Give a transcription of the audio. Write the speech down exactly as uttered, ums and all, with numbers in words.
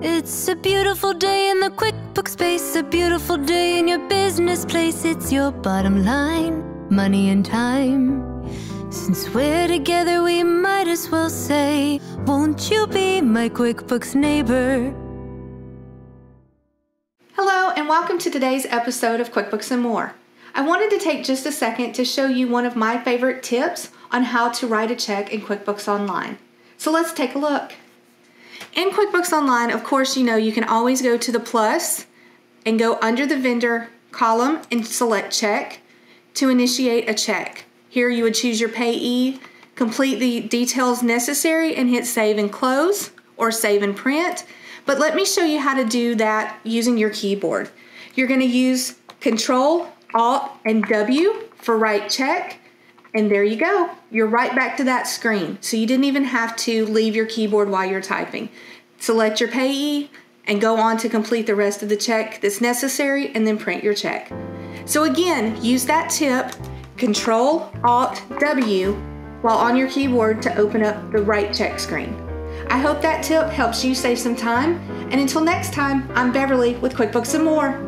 It's a beautiful day in the QuickBooks space, a beautiful day in your business place. It's your bottom line, money and time. Since we're together, we might as well say, won't you be my QuickBooks neighbor? Hello and welcome to today's episode of QuickBooks and More. I wanted to take just a second to show you one of my favorite tips on how to write a check in QuickBooks Online. So let's take a look. In QuickBooks Online, of course, you know, you can always go to the plus and go under the vendor column and select check to initiate a check. Here you would choose your payee, complete the details necessary, and hit save and close or save and print. But let me show you how to do that using your keyboard. You're going to use Control, Alt, and W for write check. And there you go. You're right back to that screen. So you didn't even have to leave your keyboard while you're typing. Select your payee and go on to complete the rest of the check that's necessary and then print your check. So again, use that tip, Control, Alt, W, while on your keyboard to open up the write check screen. I hope that tip helps you save some time. And until next time, I'm Beverly with QuickBooks and More.